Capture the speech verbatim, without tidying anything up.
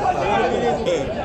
Oh my God!